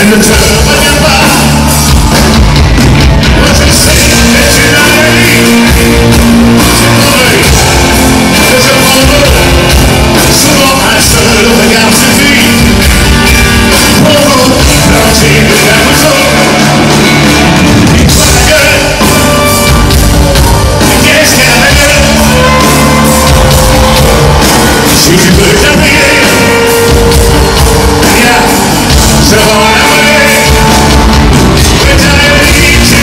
And the time of your body, what you say that you don't believe. There's a moment, so I sort of got to be. Oh, don't take it that much longer. Keep my girl, I guess I'm a girl. She can look at me, yeah, so I. We're tired of eating and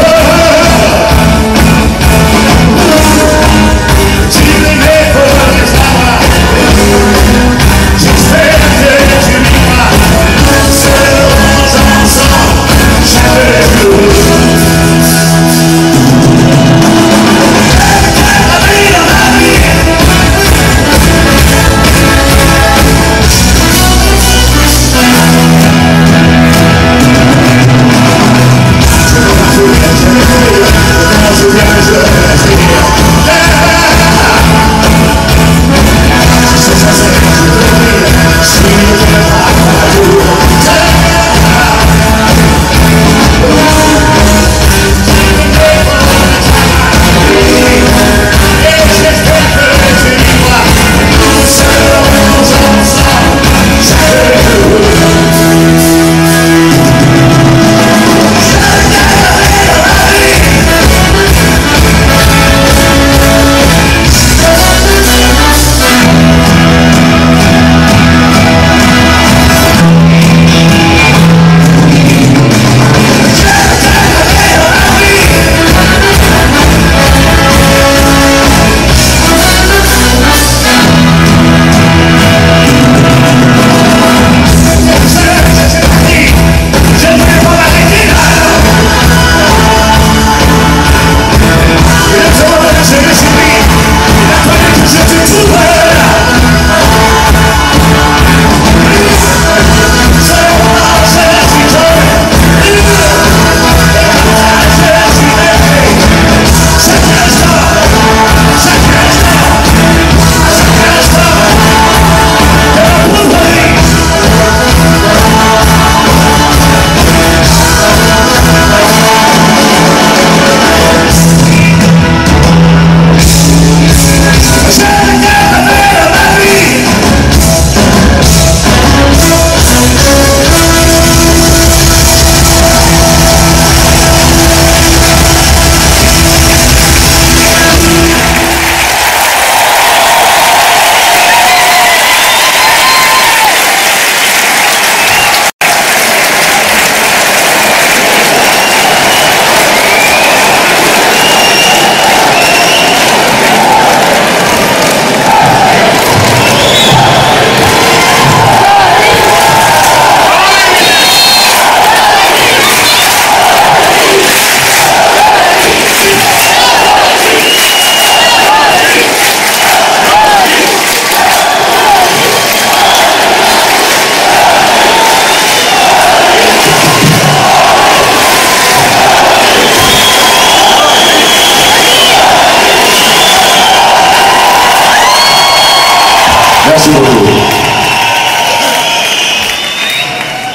Merci beaucoup.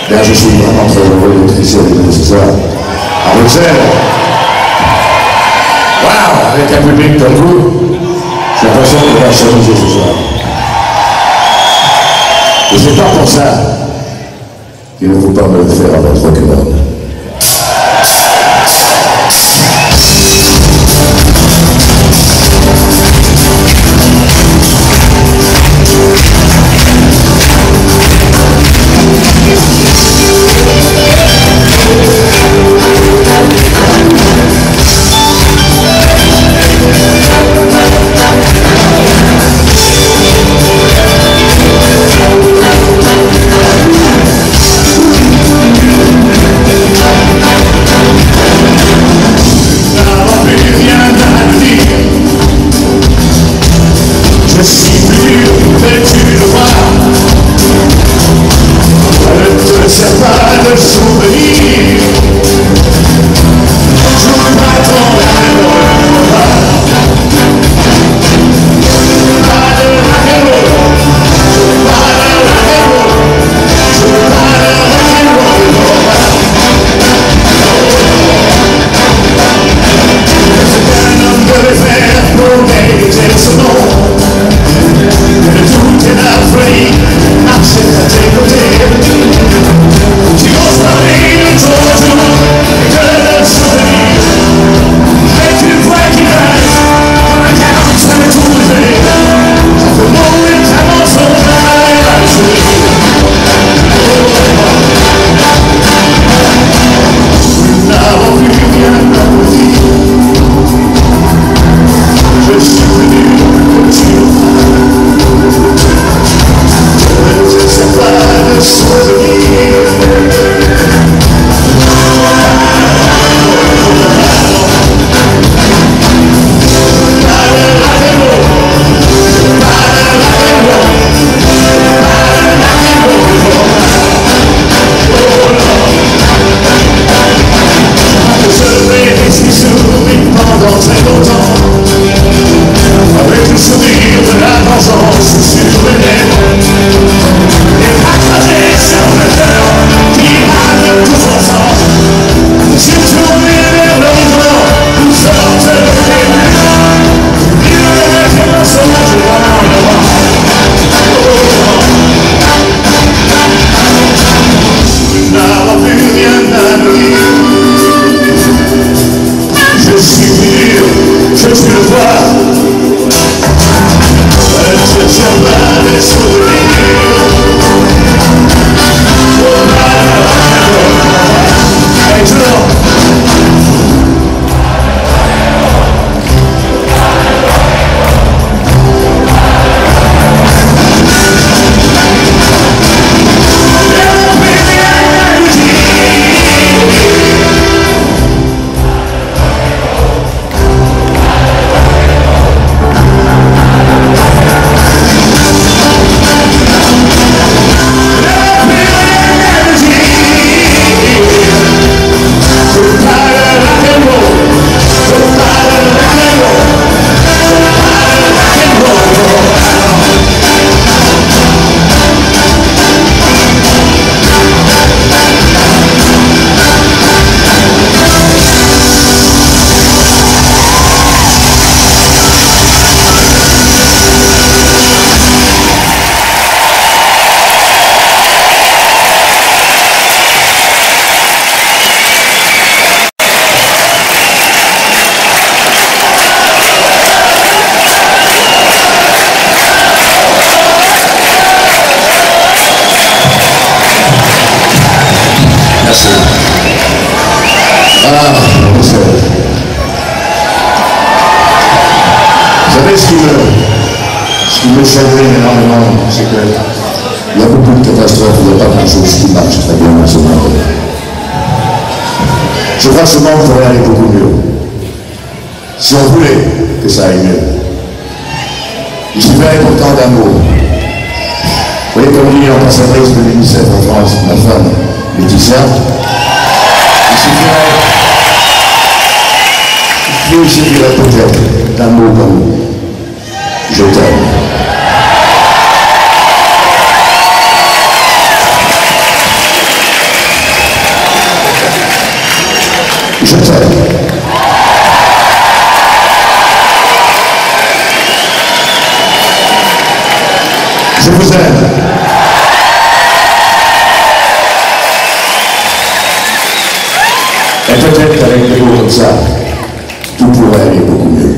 Bien, je suis vraiment très heureux d'être ici avec vous ce soir à Voxel. Waouh, avec un public comme vous, j'ai l'impression de pouvoir s'amuser ce soir. Et c'est pas pour ça qu'il ne faut pas me le faire à votre cœur. Ce qui me chagrin énormément, c'est qu'il y a beaucoup de catastrophes, il n'y a pas grand chose qui marche très bien dans ce monde. Je crois que ce monde pourrait aller beaucoup mieux. Si on voulait que ça aille mieux. Il suffirait pourtant d'un mot. Vous voyez, comme dit l'ambassadrice de l'UNICEF en France, ma femme, Laetitia, il suffirait peut-être d'un mot comme « Je t'aime ». je vous aime. Je vous aime. Et peut-être qu'avec des mots comme ça, tout pourrait aller beaucoup mieux.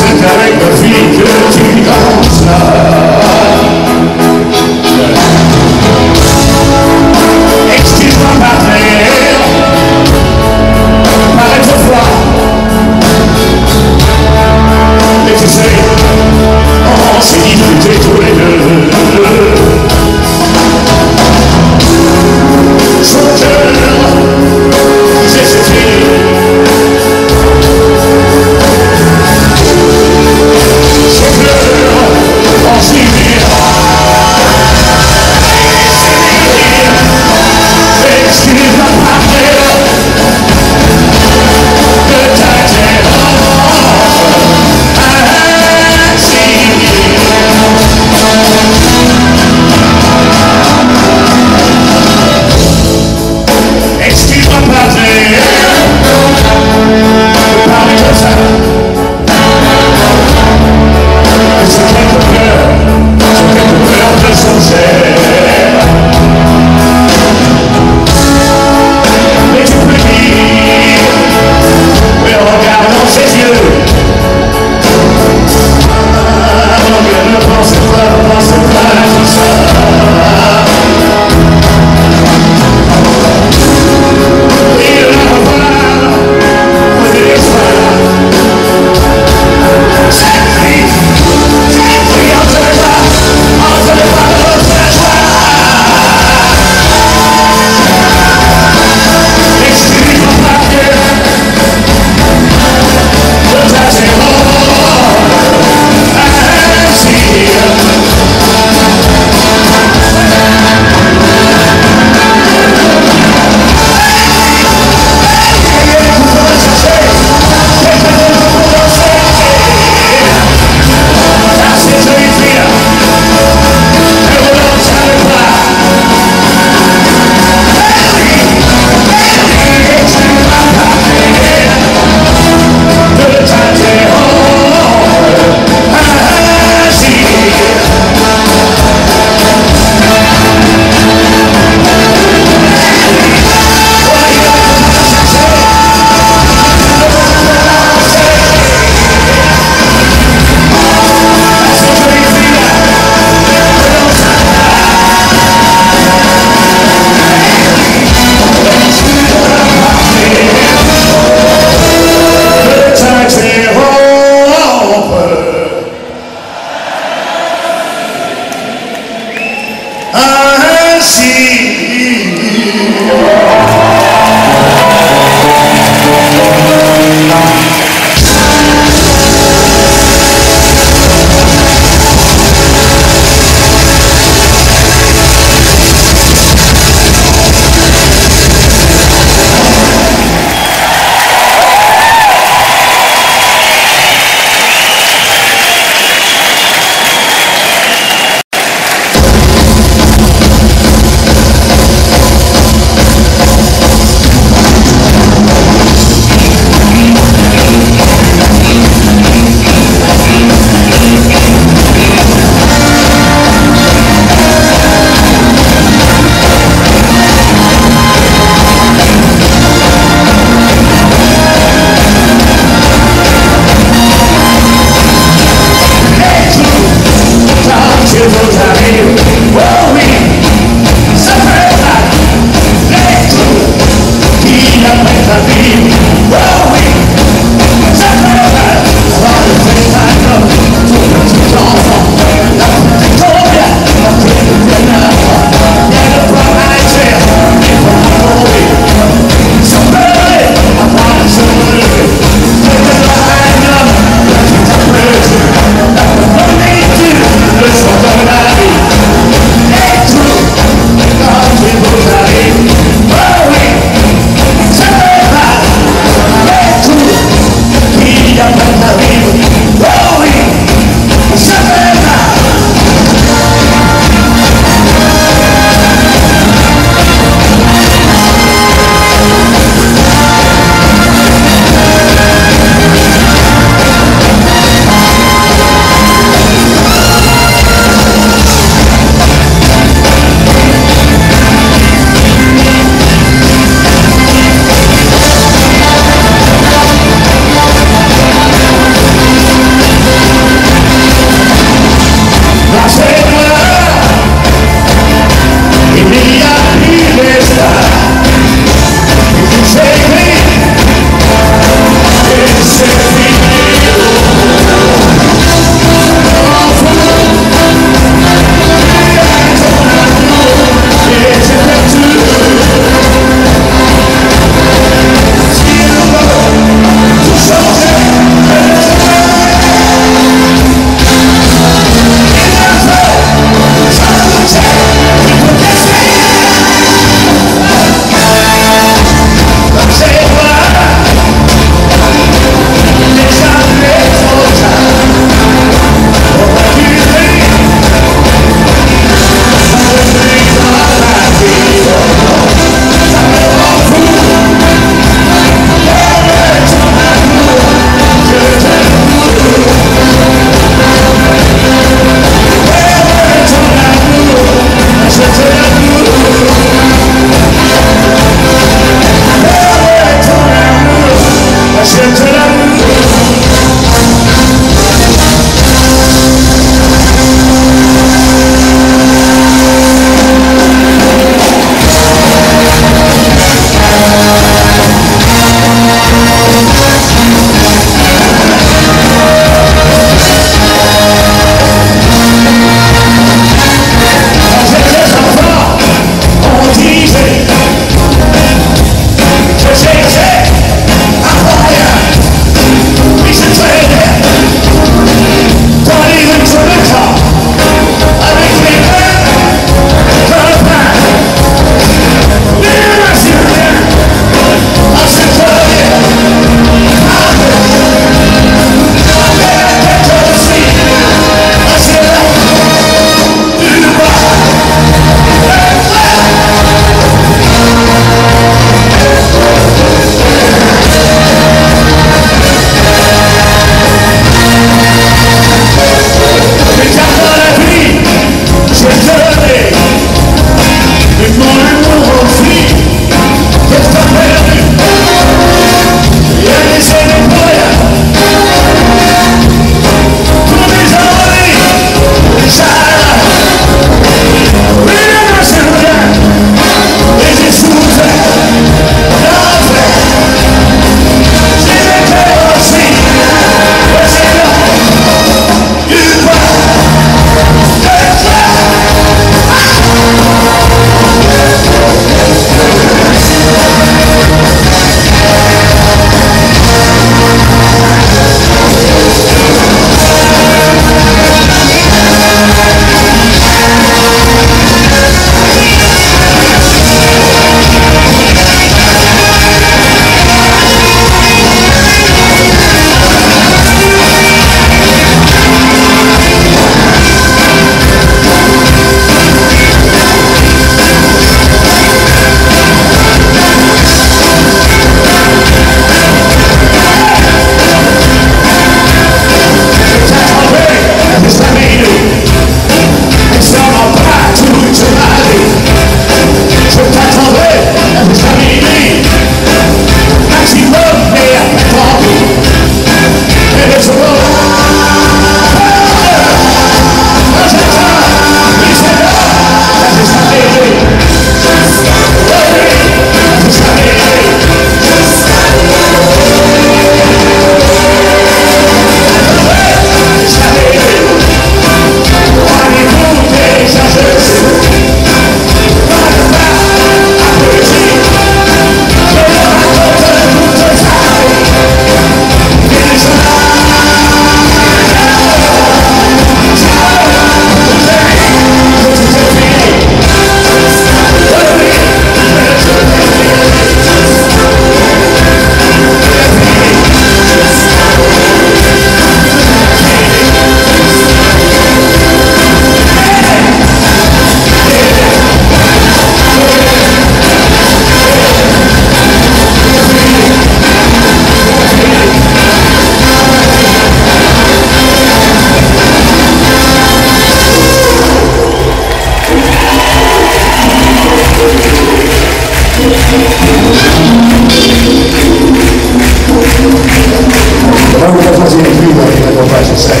only you want to hear what I should say.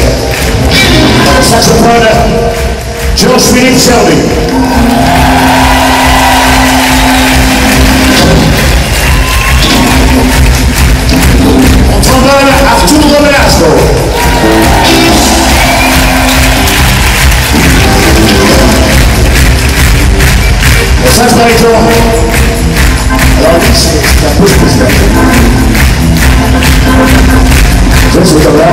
Saxophone, John Sweeney Shelby. Alors, c'est la pause musicale. Je suis comme là.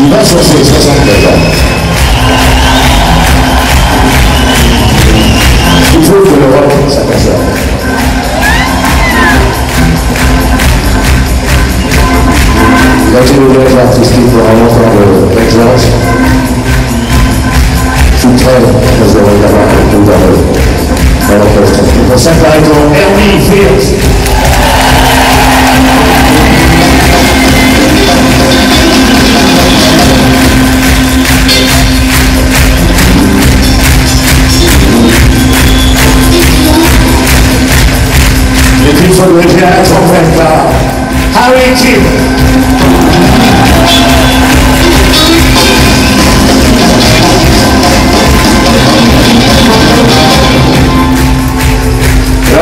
Il va sur ses 72 ans. Il faut que l'Europe s'aperçoive. Quand j'ai le voyage artistique pour un enfant de 15 ans, je suis très heureux d'avoir un peu dans le poste. Pour ça, par exemple, Ernie Fields. Et puis, il faut le dire à la trompette par Harry Kim. Quand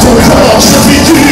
ton corps se fait dur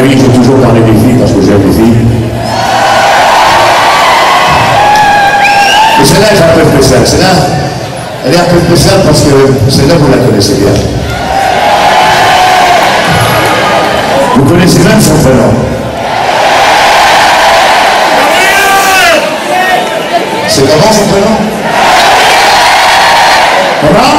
mari, c'est toujours parler des filles parce que j'aime les filles. Et celle-là, elle est un peu spéciale. Celle-là, elle est un peu spéciale parce que celle-là, vous la connaissez bien. Vous connaissez même son prénom. C'est comment son prénom? Comment?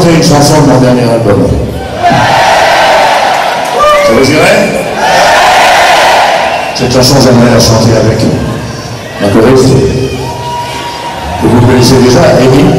chanter une chanson de mon dernier album. Ça vous irait? Cette chanson, j'aimerais la chanter avec ma choriste, que vous connaissez déjà, Amy.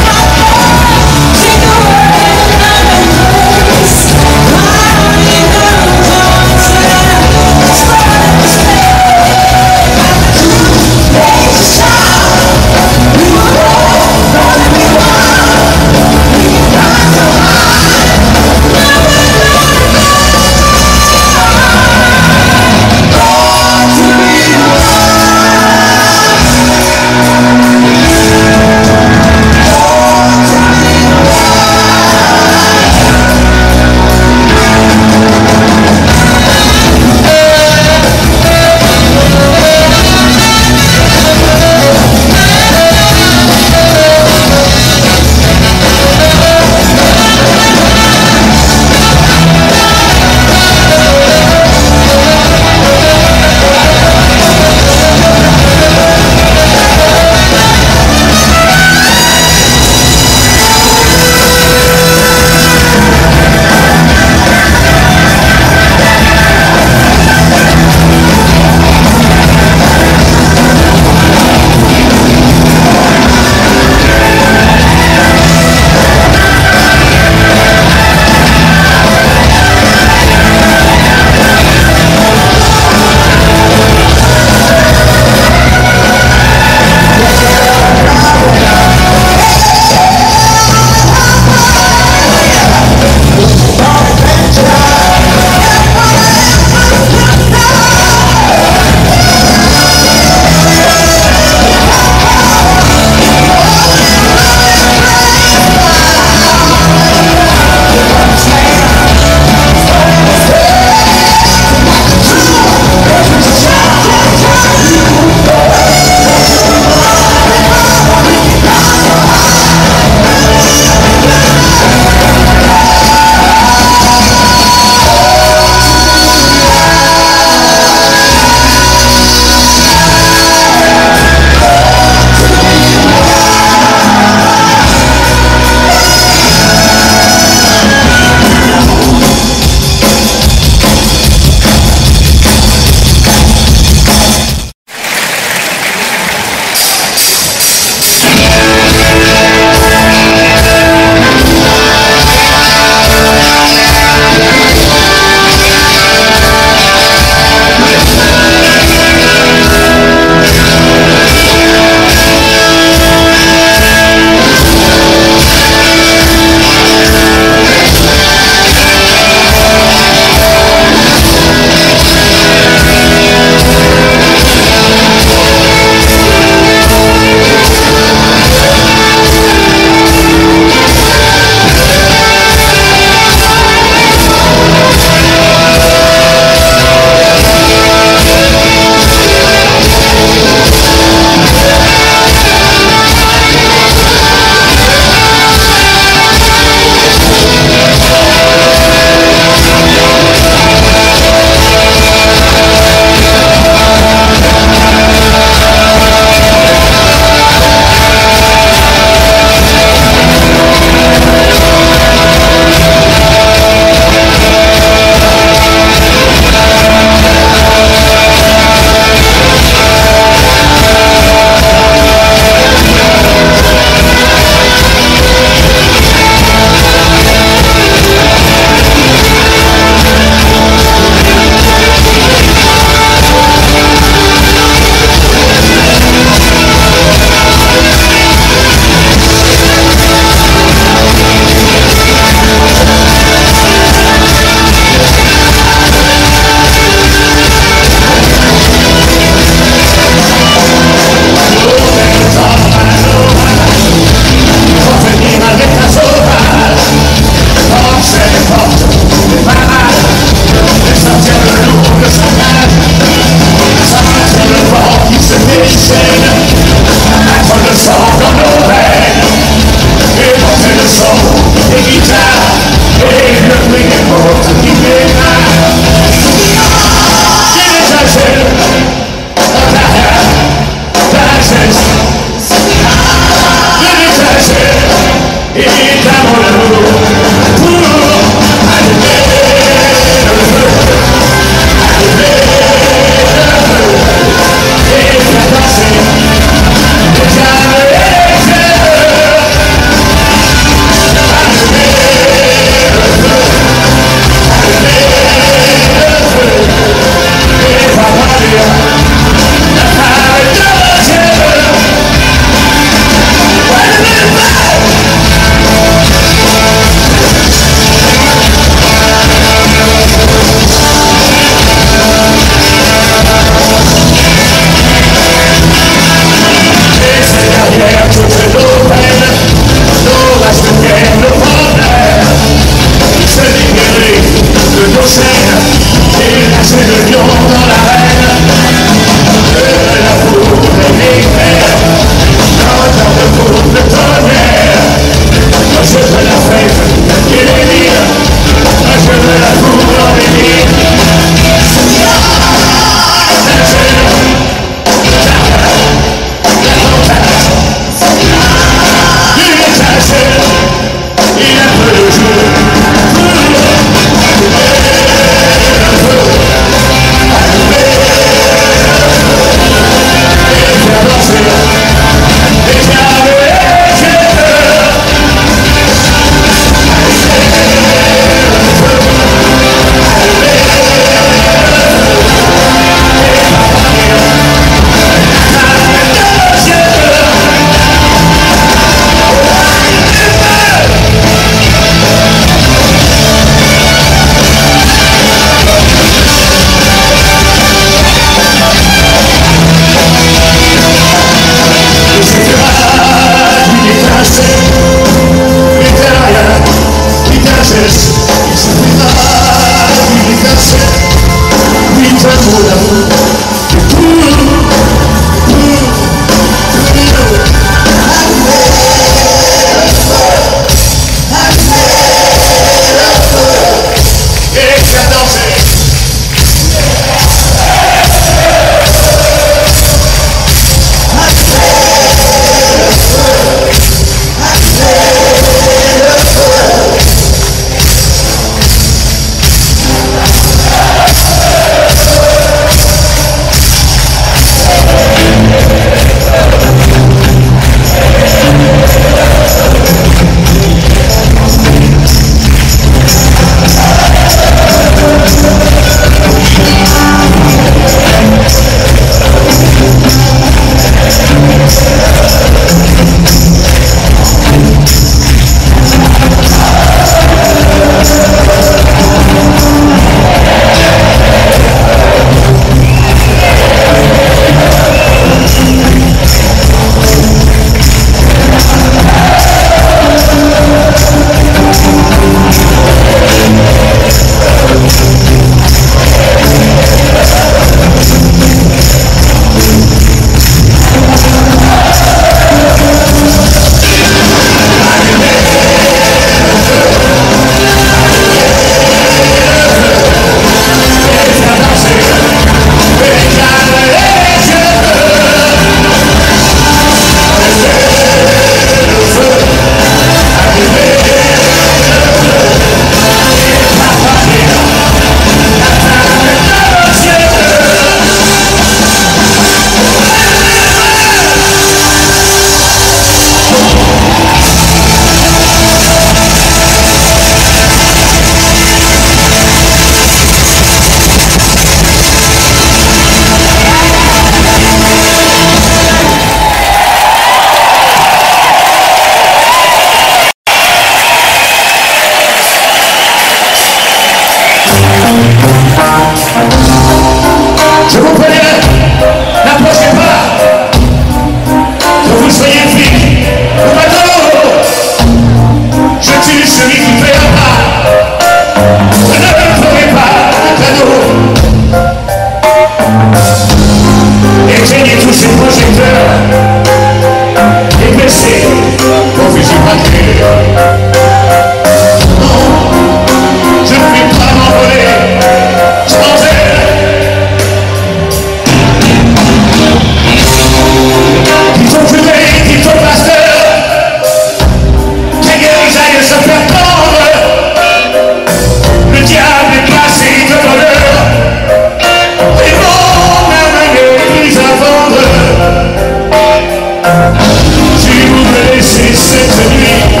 Si vous laissez cette nuit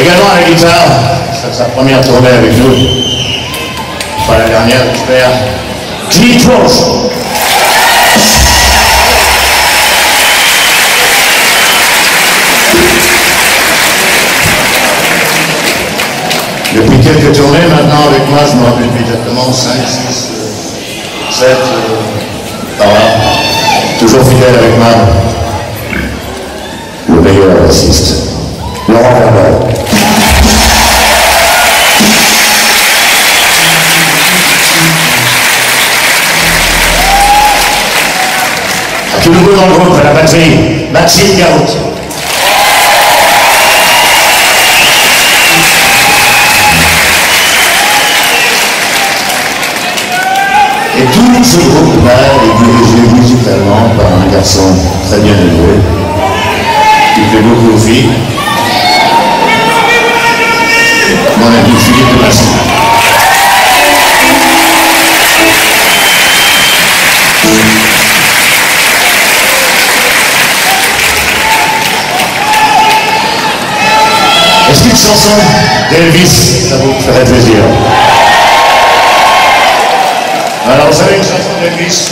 Également à la guitare, c'est sa première tournée avec nous, pas la dernière, j'espère. Cliff Ross. Depuis quelques tournées maintenant avec moi, je me rappelle immédiatement 5, 6, 7, par là. Toujours fidèle avec moi, le meilleur bassiste, Laurent Gadda. Tout le monde dans le groupe à la batterie, Maxime Garout. Et tout ce groupe-là est dirigé musicalement par un garçon très bien élevé, qui fait beaucoup aux filles. Mon ami Philippe de Masson. Est-ce qu'une chanson d'Elvis, ça vous ferait plaisir? Alors, vous savez, une chanson d'Elvis,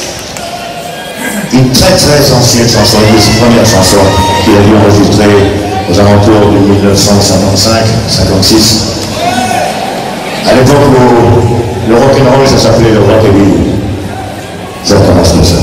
une très ancienne chanson, une de ses premières chansons qui a dû enregistrer aux alentours de 1955-56. À l'époque où le rock'n'roll, ça s'appelait le rockabilly. Ça commence comme ça.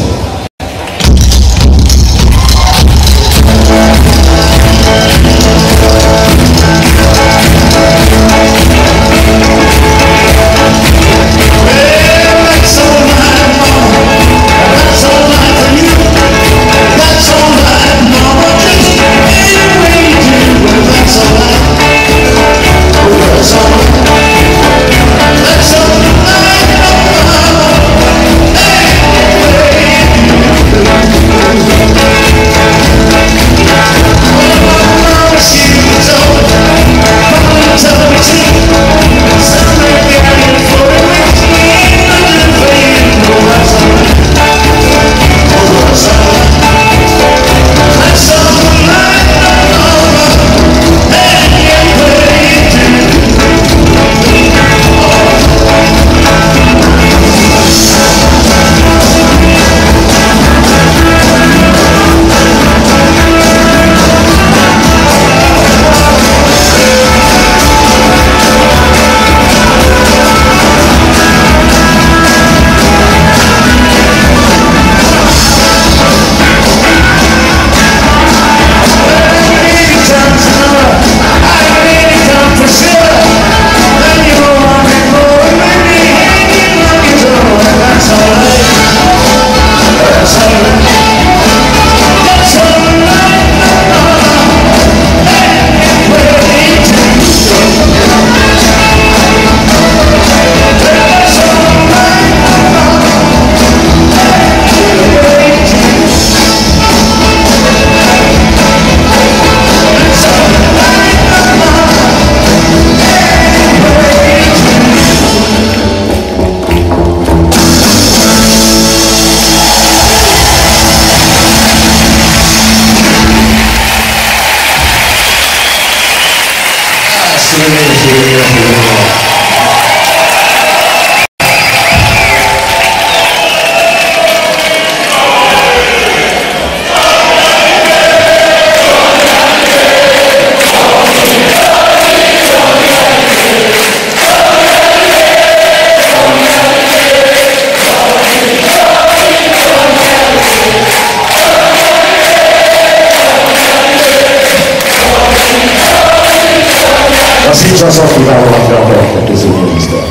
C'est une chanson qui va avoir fait encore quelques secondes d'histoire.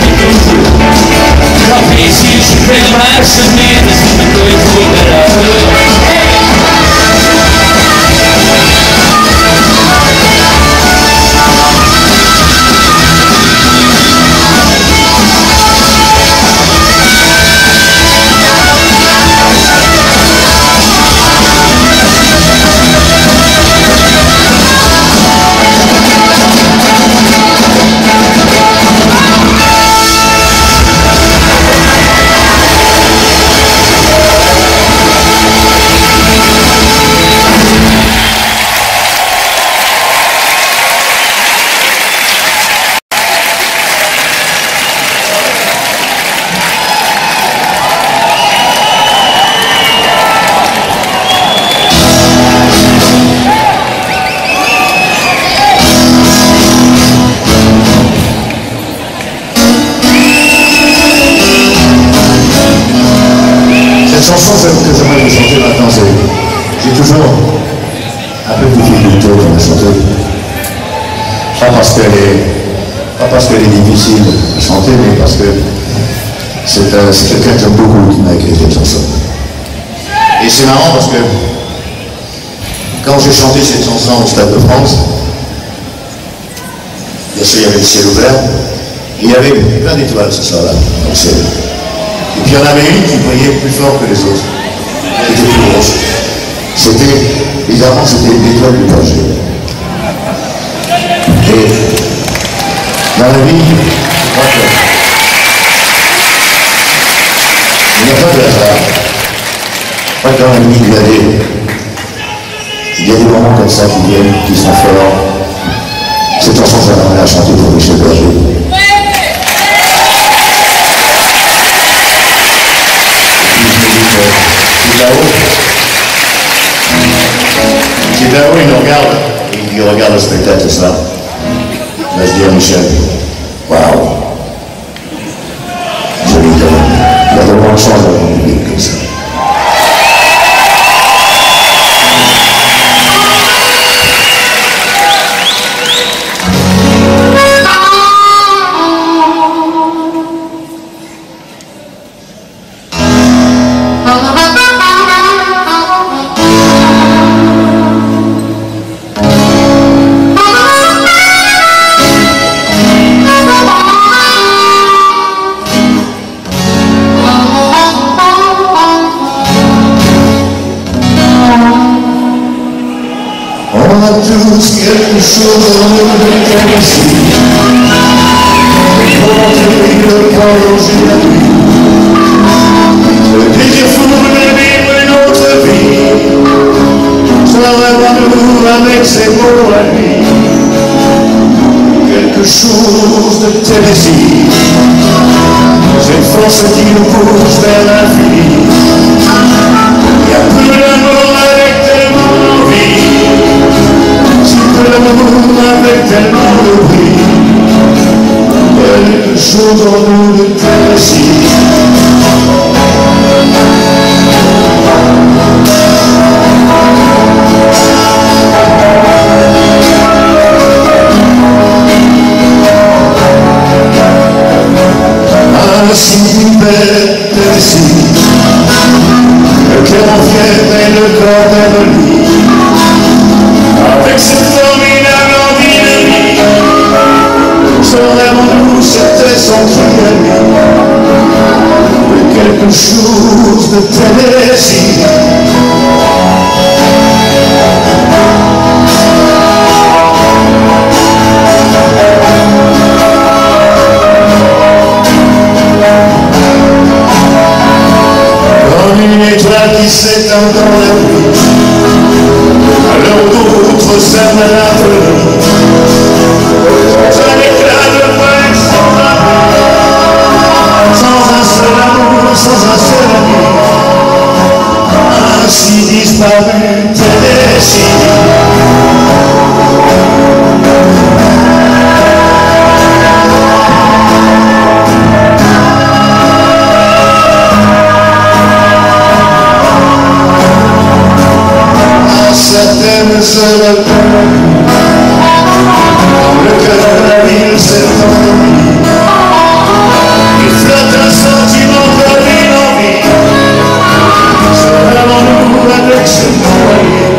Thank you. chanter. Pas parce qu'elle est difficile à chanter, mais parce que c'est quelqu'un que j'aime beaucoup qui m'a écrit cette chanson. Et c'est marrant parce que quand j'ai chanté cette chanson au Stade de France, bien sûr il y avait le ciel ouvert, il y avait plein d'étoiles ce soir-là dans le ciel. Et puis il y en avait une qui brillait plus fort que les autres, qui était plus grosse. C'était, évidemment, c'était l'étoile du danger. Et dans la vie, je crois qu'il n'y a pas de hasard. Je crois que dans la vie, il y a des moments comme ça qui viennent, qui sont forts. Cette chanson, je vais l'amener à chanter pour Michel Berger. Là-haut, il nous regarde, il regarde le spectacle, c'est ça. Il va se dire, Michel, waouh, je lui donne, il a vraiment de chance d'avoir une vie comme ça. So long in Tennessee, want to be the voyage in the nuit. Did you fool me when you ought to be? So I wonder who I make say more like me. Quelque chose de Tennessee, cette force qui nous pousse vers l'infini. Il y a plus d'amour avec tellement d'envie. L'amour avec tellement de bruit, quelque chose en nous de Tennessee. Un si bel Tennessee, le cœur en fièvre et le corps démoli, avec cette quelque chose de Tennessee. Comme une étoile qui s'éteint dans la nuit, à l'heure d'autres s'aiment à l'infini, dans un éclat de voix extraordinaire, sans un seul amour, sans un seul ami, ainsi disparu Tennessee. Certaines se répondent, dans le cœur de la ville s'est endormi. Il flotte un sentiment comme une envie, seulement nous avec ce noyer.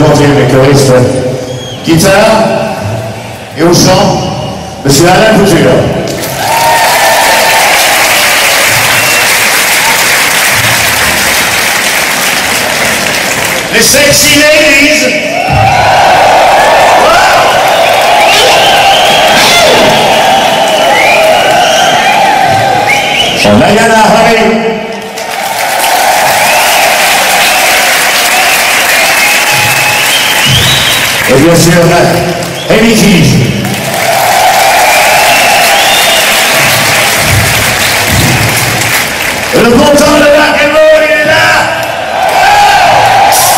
montré mes choristes, guitare et au chant, monsieur Alain Coutur. Les sexy ladies. Nayana Hari. Et bien sûr, Amy Keith. Le bon temps de la Révolution, il est là. This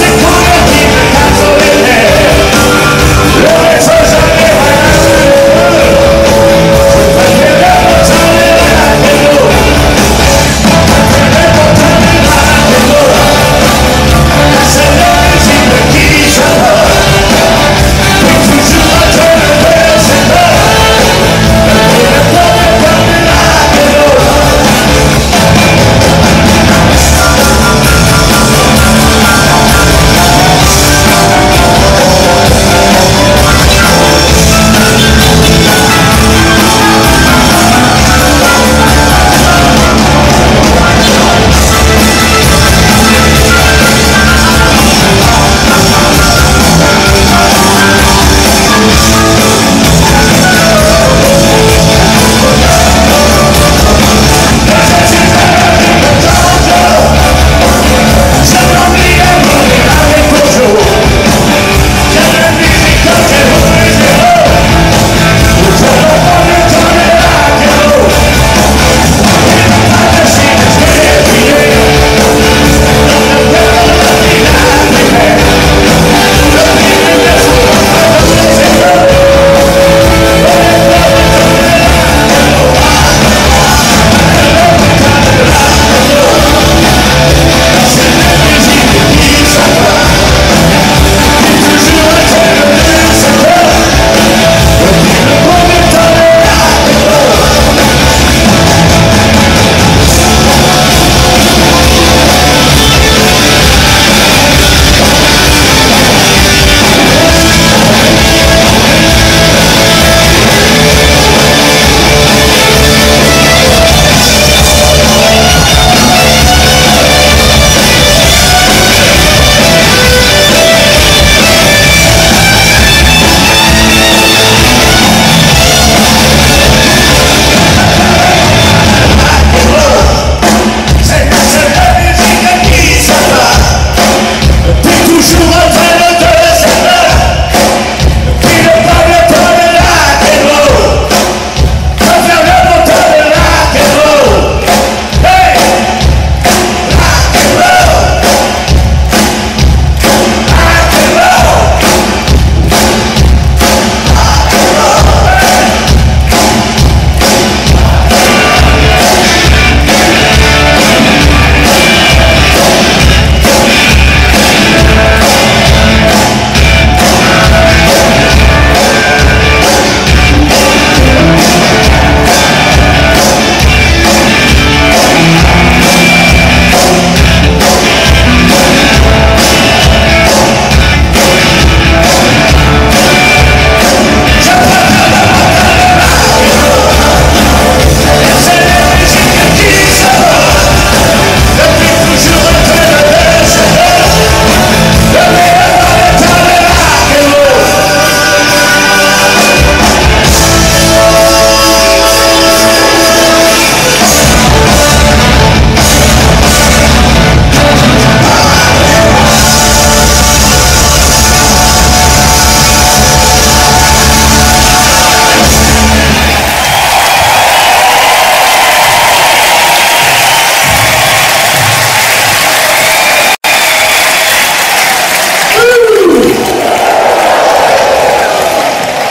is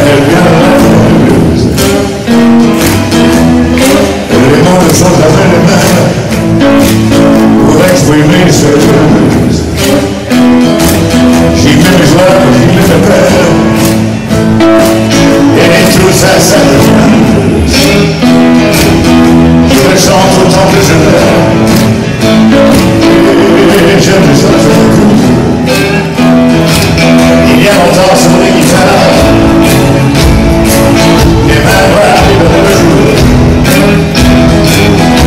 Elle vient de la blues. Les noms ne sont jamais les mêmes pour exprimer ce que je blues. J'y mets mes joies, j'y mets mes peines. Et tout ça, ça devient le blues. Je le chante autant que je l'aime. Et je me sens heureux. Il y a longtemps sur les guitares. Les mains noires libres de jour,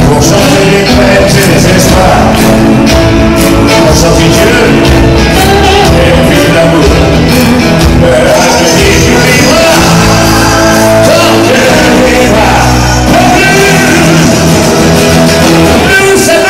pour changer les peines et les espoirs, pour changer Dieu et puis l'amour. Mais là je dis que les noirs, tant que les noirs, la blues, la blues.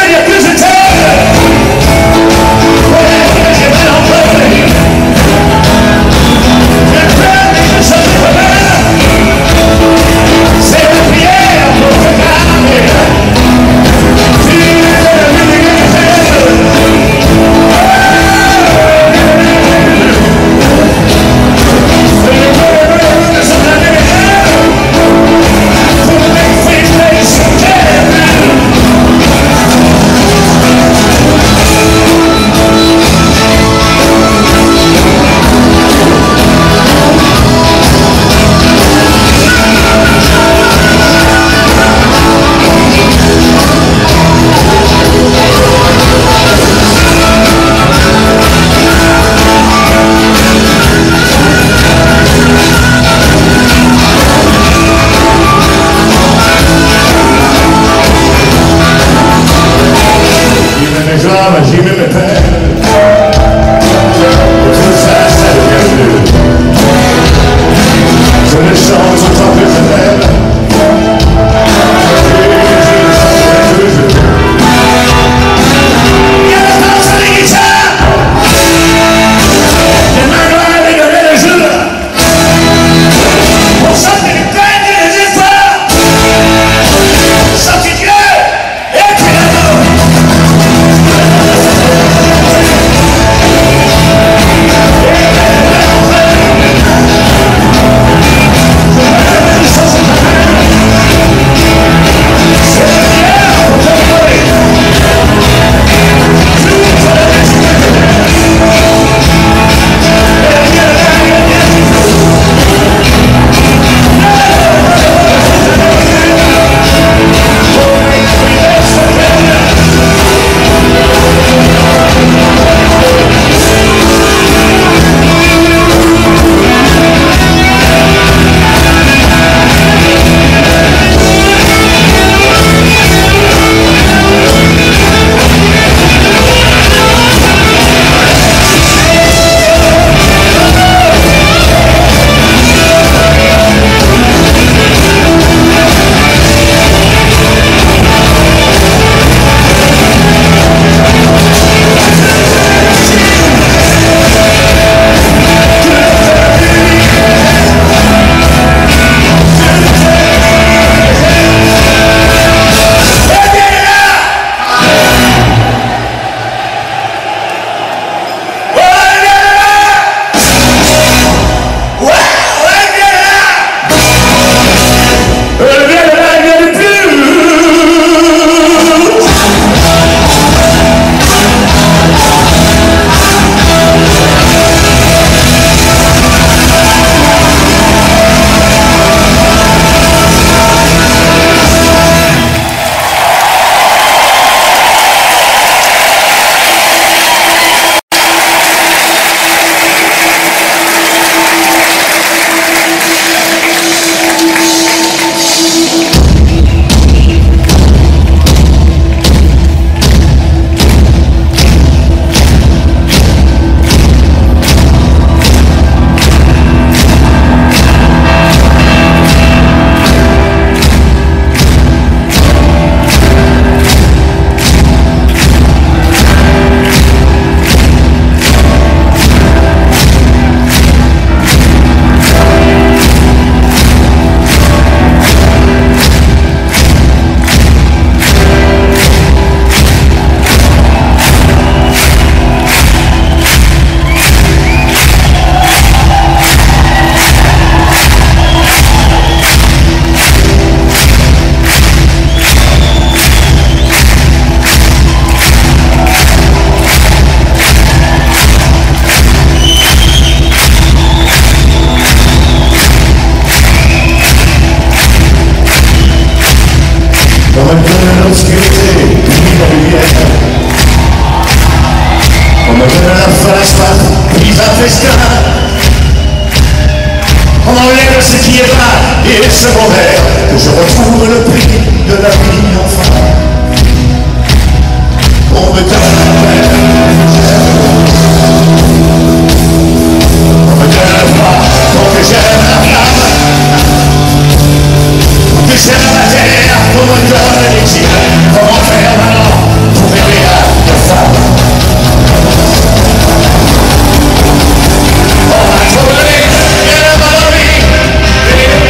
fallaccia, viva festa. On enlève ce qui est là et est secondaire, où je retrouve le prix de la vie enfin. On me donne, on me donne pas, on me gère la flamme, on me gère la terre, on me donne l'exil. Comment faire maintenant pour rêver à de femme? Merci pour le débat. On a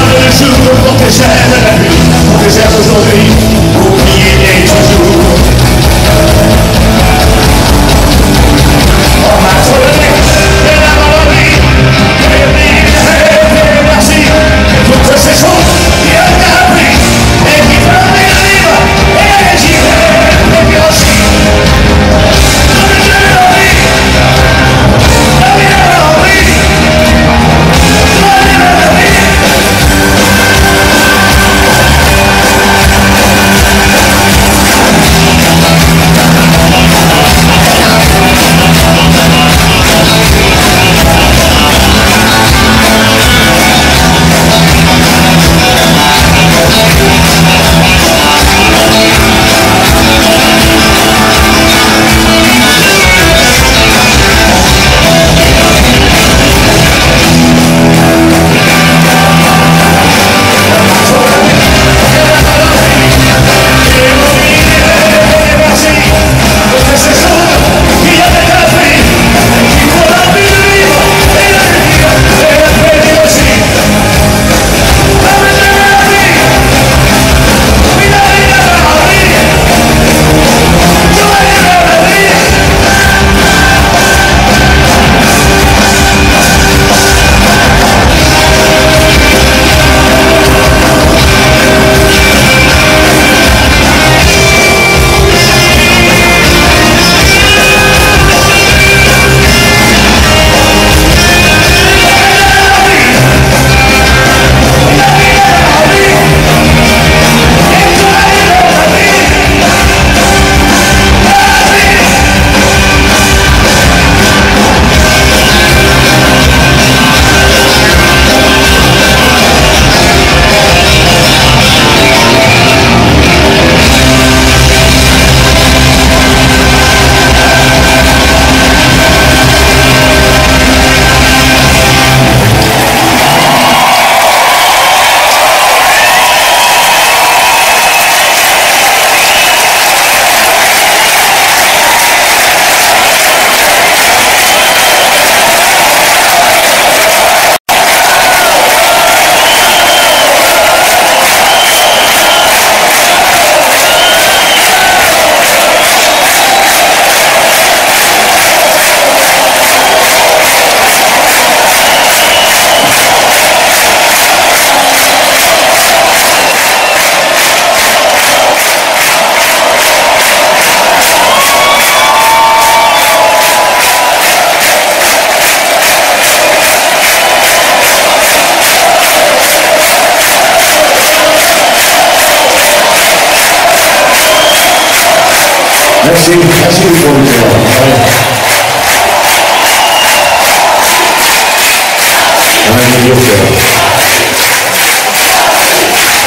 un meilleur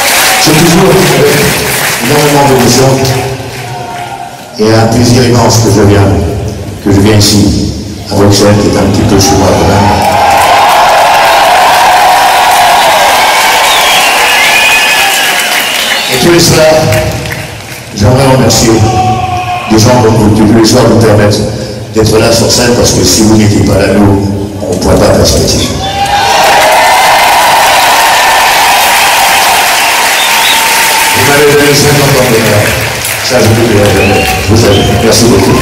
cœur. C'est toujours énormément d'émotion et un plaisir immense que je viens ici, à Voxel, qui est un petit peu sous moi quand même. Et tout cela J'aimerais remercier des gens comme vous qui tous les soirs vous permettent d'être là sur scène, parce que si vous n'étiez pas là, nous, on ne pourrait pas faire ce métier. Vous m'avez donné 50 ans de l'honneur. Ça, je vous le dis. Je vous aime. Merci beaucoup.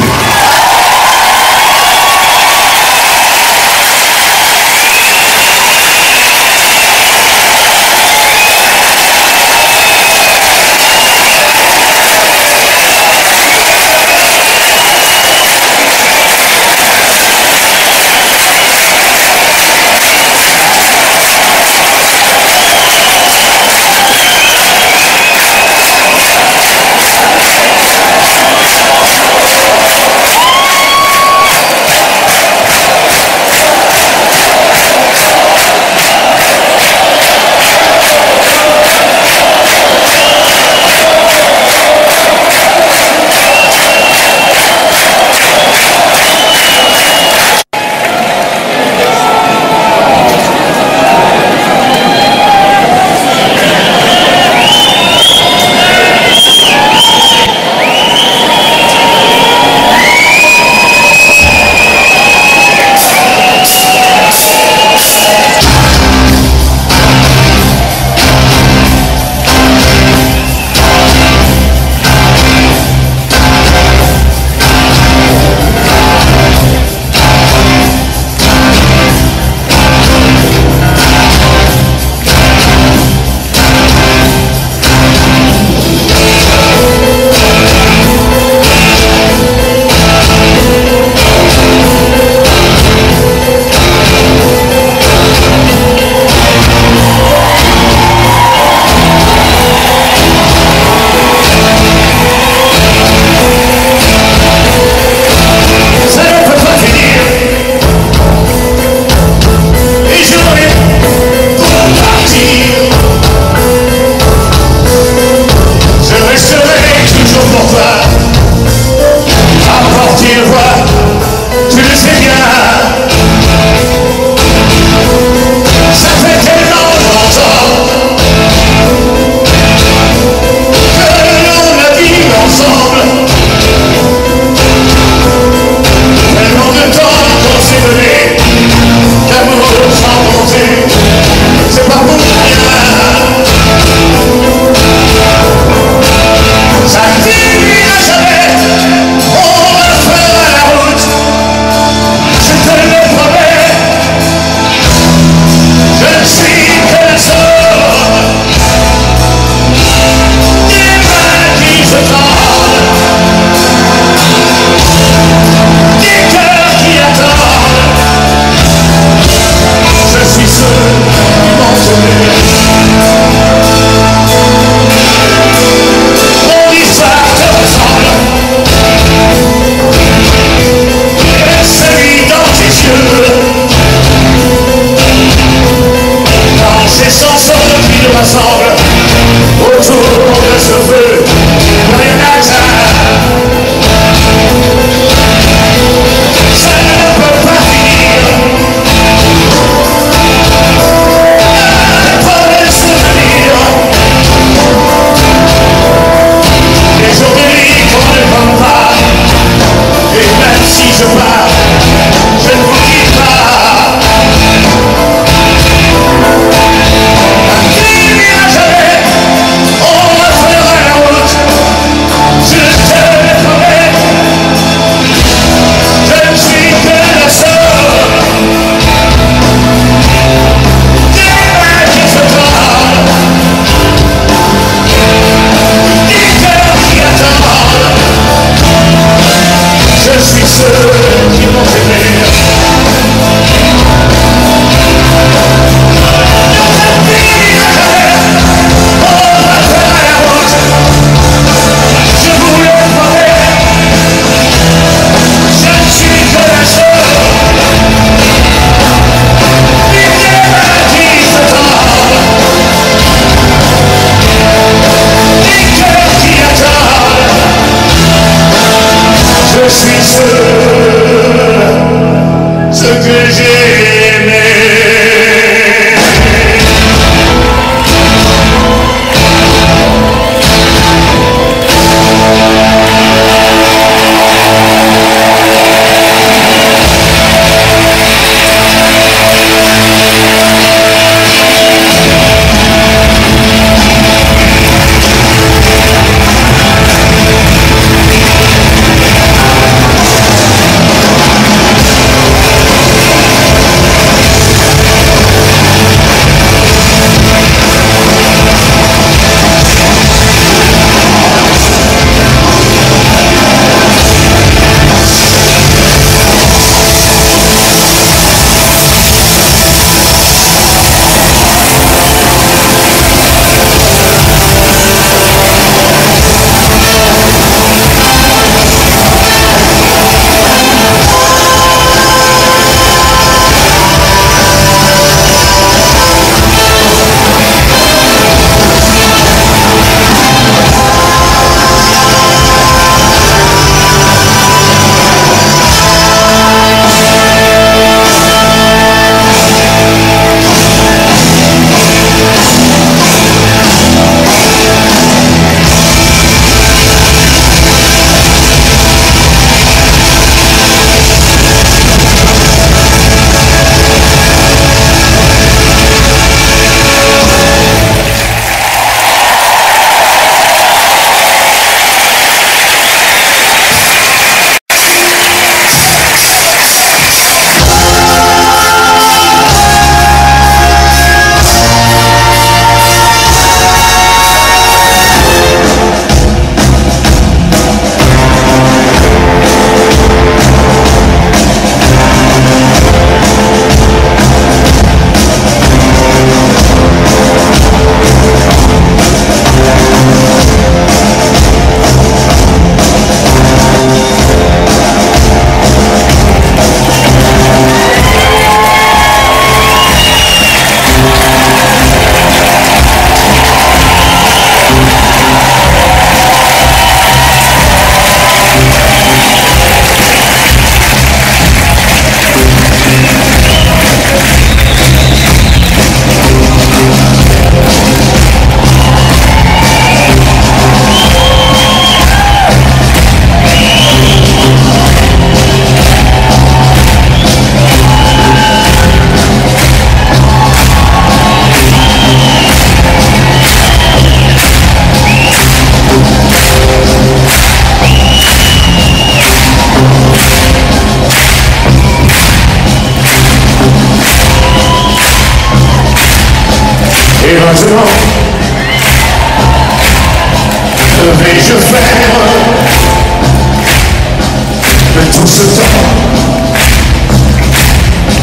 tout ce temps,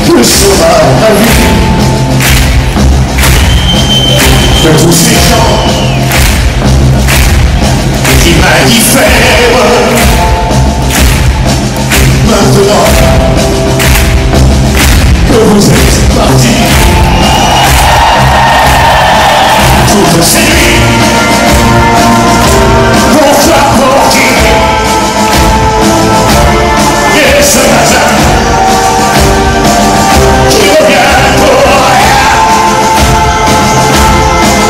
tu seras ma vie. De tous ces gens qui m'indiffèrent, maintenant que vous êtes partis, toutes ces nuits vont t'apporter. Ce bazar qui revient pour rien,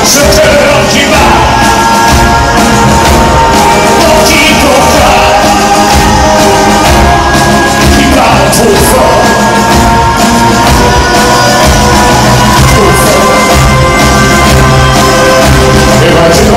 ce cœur qui bat, menti pour toi, qui parle trop fort, trop fort. Et maintenant,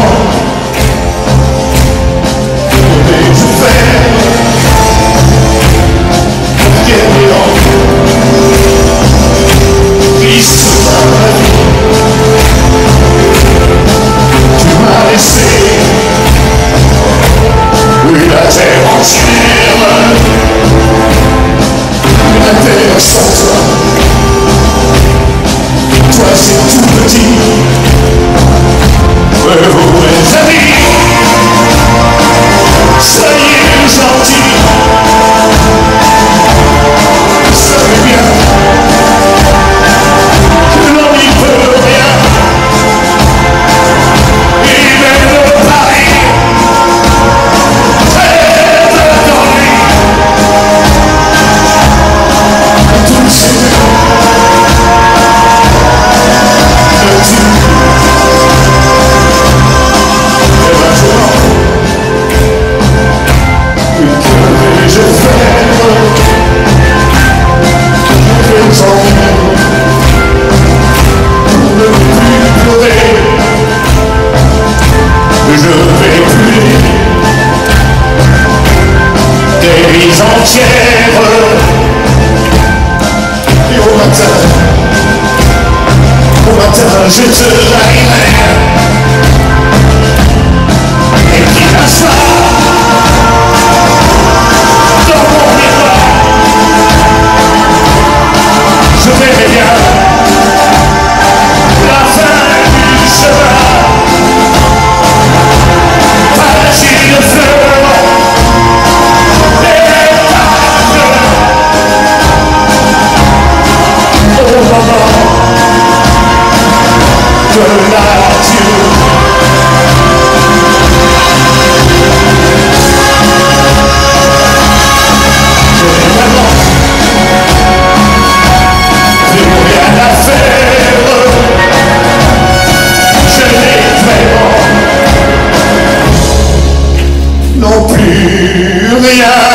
yeah.